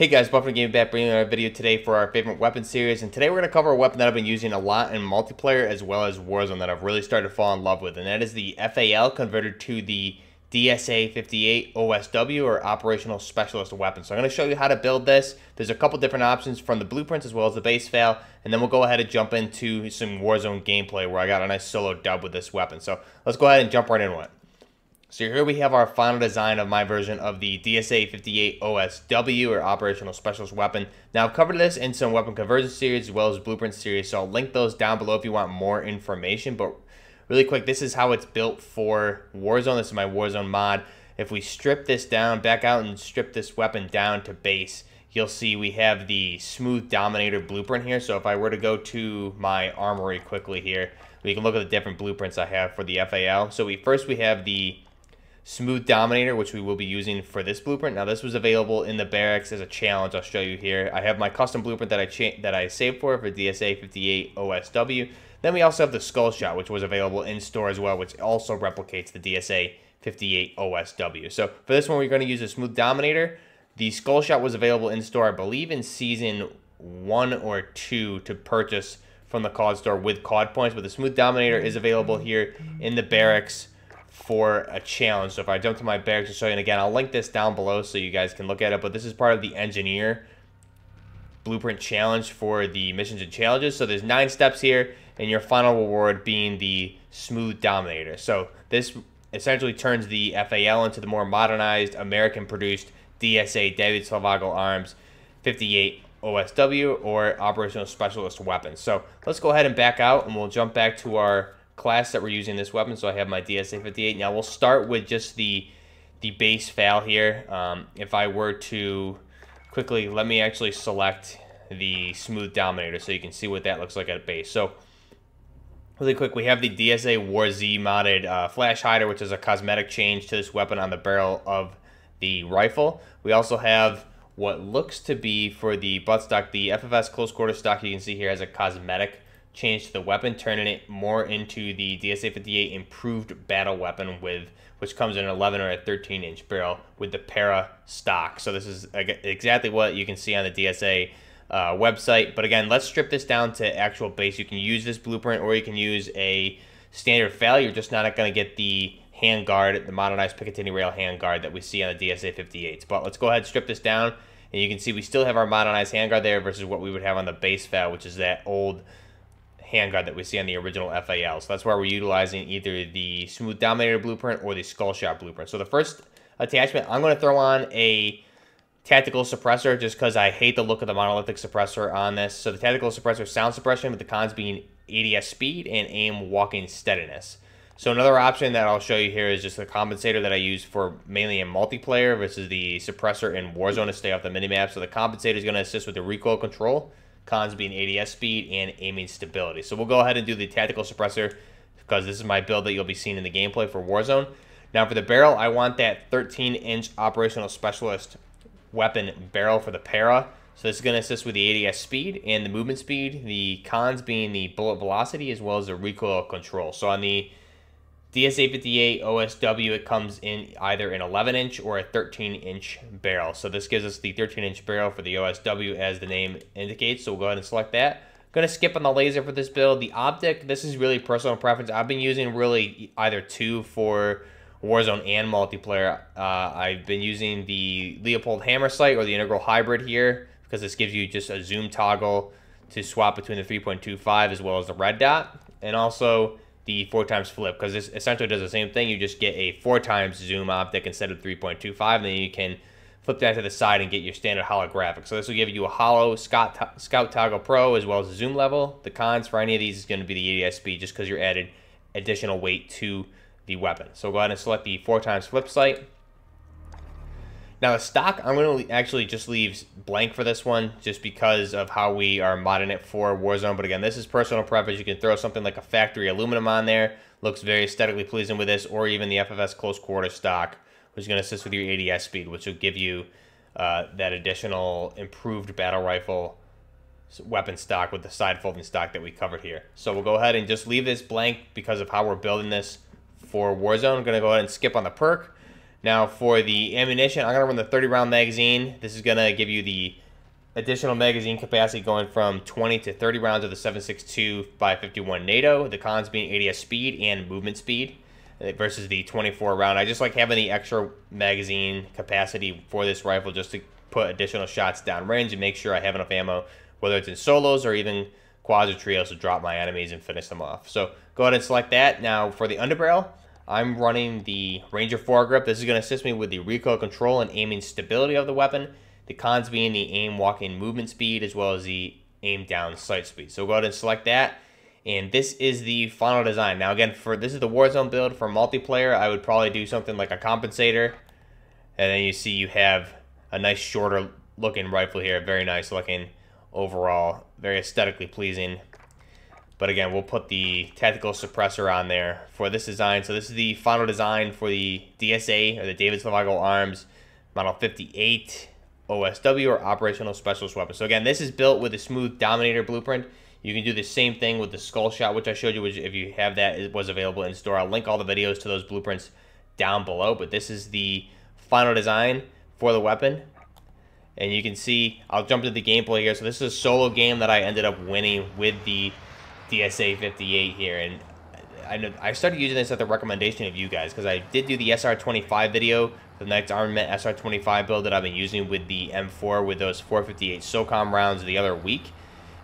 Hey guys, BuffNerdGaming back, bringing another video today for our favorite weapon series, and today we're going to cover a weapon that I've been using a lot in multiplayer as well as Warzone that I've really started to fall in love with, and that is the FAL converted to the DSA-58 OSW, or Operational Specialist Weapon. So I'm going to show you how to build this. There's a couple different options from the blueprints as well as the base FAL, and then we'll go ahead and jump into some Warzone gameplay where I got a nice solo dub with this weapon. So let's go ahead and jump right into it. So here we have our final design of my version of the DSA-58 OSW, or Operational Specialist Weapon. Now, I've covered this in some Weapon Conversion series as well as Blueprint series, so I'll link those down below if you want more information. But really quick, this is how it's built for Warzone. This is my Warzone mod. If we strip this down, back out and strip this weapon down to base, you'll see we have the Smooth Dominator blueprint here. So if I were to go to my armory quickly here, we can look at the different blueprints I have for the FAL. So we have the Smooth Dominator, which we will be using for this blueprint. Now, this was available in the barracks as a challenge. I'll show you here. I have my custom blueprint that I saved for DSA-58 OSW. Then we also have the Skull Shot, which was available in store as well, which also replicates the DSA-58 OSW. So for this one, we're going to use a Smooth Dominator. The Skull Shot was available in store, I believe, in Season 1 or 2 to purchase from the COD store with COD points. But the Smooth Dominator is available here in the barracks for a challenge. So if I jump to my barracks and show you, and again, I'll link this down below so you guys can look at it, but this is part of the engineer blueprint challenge for the missions and challenges. So there's 9 steps here, and your final reward being the Smooth Dominator. So this essentially turns the FAL into the more modernized, American produced DSA David Selvaggio Arms 58 OSW, or Operational Specialist Weapon. So let's go ahead and back out, and we'll jump back to our class that we're using this weapon. So I have my DSA-58. Now we'll start with just the base FAL here. If I were to quickly, let me actually select the Smooth Dominator so you can see what that looks like at base. So really quick, we have the DSA War Z modded flash hider, which is a cosmetic change to this weapon on the barrel of the rifle. We also have what looks to be for the buttstock, the FFS close quarter stock. You can see here has a cosmetic change to the weapon, turning it more into the DSA-58 improved battle weapon, which comes in an 11 or a 13 inch barrel with the para stock. So this is exactly what you can see on the DSA website. But again, let's strip this down to actual base. You can use this blueprint, or you can use a standard FAL. You're just not going to get the handguard, the modernized Picatinny rail handguard that we see on the DSA-58s. But let's go ahead and strip this down, and you can see we still have our modernized handguard there versus what we would have on the base FAL, which is that old handguard that we see on the original FAL. So that's why we're utilizing either the Smooth Dominator blueprint or the Skull Shot blueprint. So the first attachment, I'm going to throw on a tactical suppressor just because I hate the look of the monolithic suppressor on this. So the tactical suppressor, sound suppression, with the cons being ADS speed and aim walking steadiness. So another option that I'll show you here is just the compensator that I use for mainly in multiplayer versus the suppressor in Warzone to stay off the minimap. So the compensator is going to assist with the recoil control, cons being ADS speed and aiming stability. So we'll go ahead and do the tactical suppressor because this is my build that you'll be seeing in the gameplay for Warzone. Now for the barrel, I want that 13-inch Operational Specialist Weapon barrel for the para. So this is going to assist with the ADS speed and the movement speed, the cons being the bullet velocity as well as the recoil control. So on the DSA-58 OSW, it comes in either an 11-inch or a 13-inch barrel. So this gives us the 13-inch barrel for the OSW, as the name indicates. So we'll go ahead and select that. Going to skip on the laser for this build. The optic, this is really personal preference. I've been using really either two for Warzone and multiplayer. I've been using the Leopold Hammer Sight or the Integral Hybrid here because this gives you just a zoom toggle to swap between the 3.25 as well as the red dot, and also the 4x flip, because this essentially does the same thing. You just get a 4x zoom optic instead of 3.25, and then you can flip that to the side and get your standard holographic. So this will give you a hollow Scout Toggle Pro as well as a zoom level. The cons for any of these is going to be the ADS speed, just because you're added additional weight to the weapon. So we'll go ahead and select the 4x flip sight. Now the stock, I'm going to actually just leave blank for this one just because of how we are modding it for Warzone. But again, this is personal preference. You can throw something like a factory aluminum on there. Looks very aesthetically pleasing with this, or even the FFS close quarter stock, which is going to assist with your ADS speed, which will give you that additional improved battle rifle weapon stock with the side folding stock that we covered here. So we'll go ahead and just leave this blank because of how we're building this for Warzone. I'm going to go ahead and skip on the perk. Now for the ammunition, I'm going to run the 30-round magazine. This is going to give you the additional magazine capacity going from 20 to 30 rounds of the 7.62x51 NATO, the cons being ADS speed and movement speed versus the 24 round. I just like having the extra magazine capacity for this rifle just to put additional shots downrange and make sure I have enough ammo, whether it's in solos or even quads or trios, to drop my enemies and finish them off. So go ahead and select that. Now for the underbarrel, I'm running the Ranger foregrip. This is going to assist me with the recoil control and aiming stability of the weapon. The cons being the aim walking movement speed as well as the aim down sight speed. So go ahead and select that. And this is the final design. Now again, for this is the Warzone build. For multiplayer, I would probably do something like a compensator. And then you see you have a nice shorter looking rifle here. Very nice looking overall. Very aesthetically pleasing. But again, we'll put the tactical suppressor on there for this design. So this is the final design for the DSA, or the David Selvaggio Arms, Model 58. OSW, or Operational Specialist Weapon. So again, this is built with a Smooth Dominator blueprint. You can do the same thing with the Skull Shot, which I showed you, which if you have that, it was available in store. I'll link all the videos to those blueprints down below, but this is the final design for the weapon. And you can see, I'll jump into the gameplay here. So this is a solo game that I ended up winning with the DSA-58 here. And I know I started using this at the recommendation of you guys, because I did do the SR-25 video, the Knights Armament SR-25 build that I've been using with the M4 with those 458 SOCOM rounds the other week.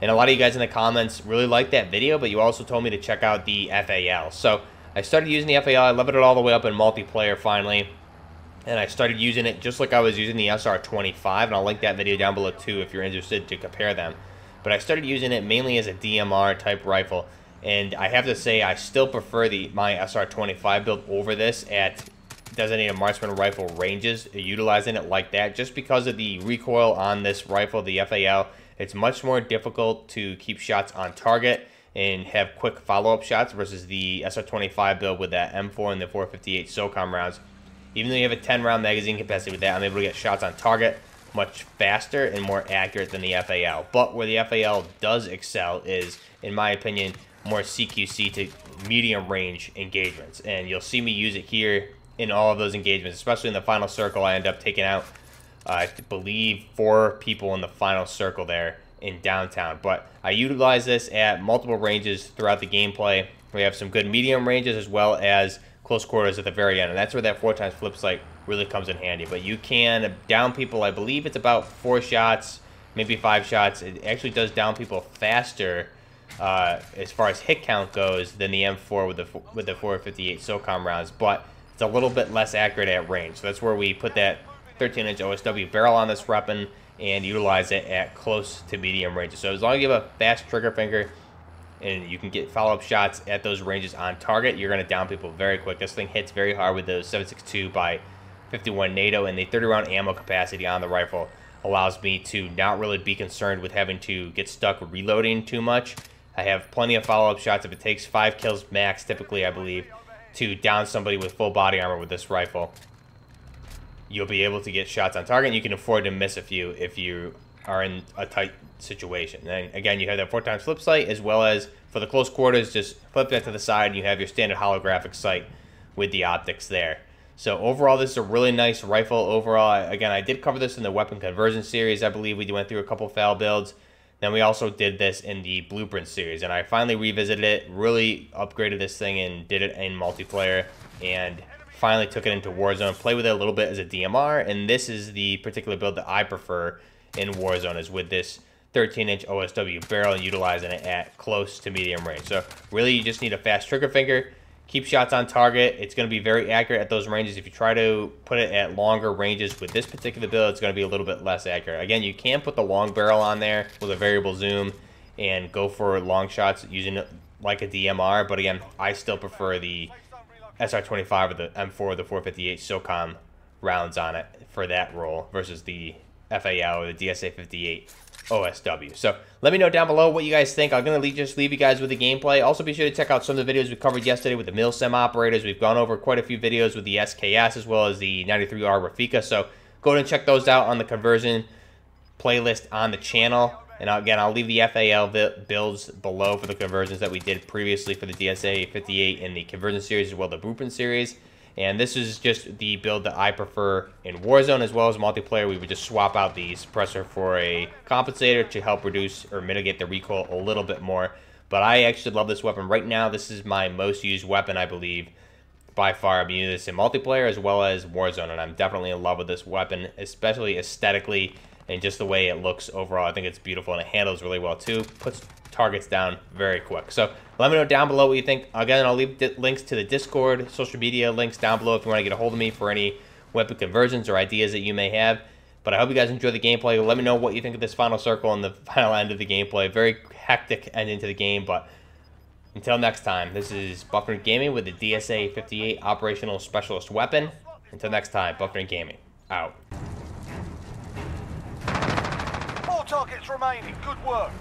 And a lot of you guys in the comments really liked that video, but you also told me to check out the FAL. So I started using the FAL. I leveled it all the way up in multiplayer finally. And I started using it just like I was using the SR-25. And I'll link that video down below too if you're interested to compare them. But I started using it mainly as a DMR type rifle. And I have to say, I still prefer my SR-25 build over this at designated marksman rifle ranges, utilizing it like that. Just because of the recoil on this rifle, the FAL, it's much more difficult to keep shots on target and have quick follow-up shots versus the SR-25 build with that M4 and the 458 SOCOM rounds. Even though you have a 10-round magazine capacity with that, I'm able to get shots on target much faster and more accurate than the FAL. But where the FAL does excel is, in my opinion, more CQC to medium range engagements, and you'll see me use it here in all of those engagements, especially in the final circle. I end up taking out I believe 4 people in the final circle there in downtown. But I utilize this at multiple ranges throughout the gameplay. We have some good medium ranges as well as close quarters at the very end, and that's where that 4x flip sight really comes in handy. But you can down people, I believe it's about 4 shots, maybe 5 shots. It actually does down people faster as far as hit count goes than the M4 with the 458 SOCOM rounds, but it's a little bit less accurate at range. So that's where we put that 13-inch OSW barrel on this weapon and utilize it at close to medium ranges. So as long as you have a fast trigger finger and you can get follow-up shots at those ranges on target, you're going to down people very quick. This thing hits very hard with those 7.62x51 NATO, and the 30-round ammo capacity on the rifle allows me to not really be concerned with having to get stuck reloading too much. I have plenty of follow-up shots. If it takes 5 kills max, typically, I believe, to down somebody with full body armor with this rifle, you'll be able to get shots on target, and you can afford to miss a few if you are in a tight situation. And again, you have that 4x flip sight, as well as for the close quarters, just flip that to the side, and you have your standard holographic sight with the optics there. So overall, this is a really nice rifle. Overall, again, I did cover this in the weapon conversion series. I believe we went through a couple FAL builds. Then we also did this in the Blueprint series, and I finally revisited it, really upgraded this thing and did it in multiplayer, and finally took it into Warzone, play with it a little bit as a DMR, and this is the particular build that I prefer in Warzone, is with this 13-inch OSW barrel and utilizing it at close to medium range. So really, you just need a fast trigger finger, keep shots on target. It's going to be very accurate at those ranges. If you try to put it at longer ranges with this particular build, it's going to be a little bit less accurate. Again, you can put the long barrel on there with a variable zoom and go for long shots using it like a DMR. But again, I still prefer the SR-25 or the M4 or the 458 SOCOM rounds on it for that role versus the FAL or the DSA-58 OSW. So let me know down below what you guys think. I'm going to just leave you guys with the gameplay. Also, be sure to check out some of the videos we covered yesterday with the MilSim operators. We've gone over quite a few videos with the SKS as well as the 93R Rafika. So go ahead and check those out on the conversion playlist on the channel. And again, I'll leave the FAL builds below for the conversions that we did previously for the DSA-58 in the conversion series as well as the blueprint series. And this is just the build that I prefer in Warzone as well as multiplayer. We would just swap out the suppressor for a compensator to help reduce or mitigate the recoil a little bit more. But I actually love this weapon right now. This is my most used weapon, I believe, by far. I'm using this in multiplayer as well as Warzone, and I'm definitely in love with this weapon, especially aesthetically and just the way it looks overall. I think it's beautiful, and it handles really well too. Puts targets down very quick. So let me know down below what you think. Again, I'll leave links to the Discord, social media links down below if you want to get a hold of me for any weapon conversions or ideas that you may have. But I hope you guys enjoy the gameplay. Let me know what you think of this final circle and the final end of the gameplay. Very hectic end into the game, but until next time, this is BuffNerdGaming with the DSA-58 Operational Specialist Weapon. Until next time, BuffNerdGaming, out. Four targets remaining, good work.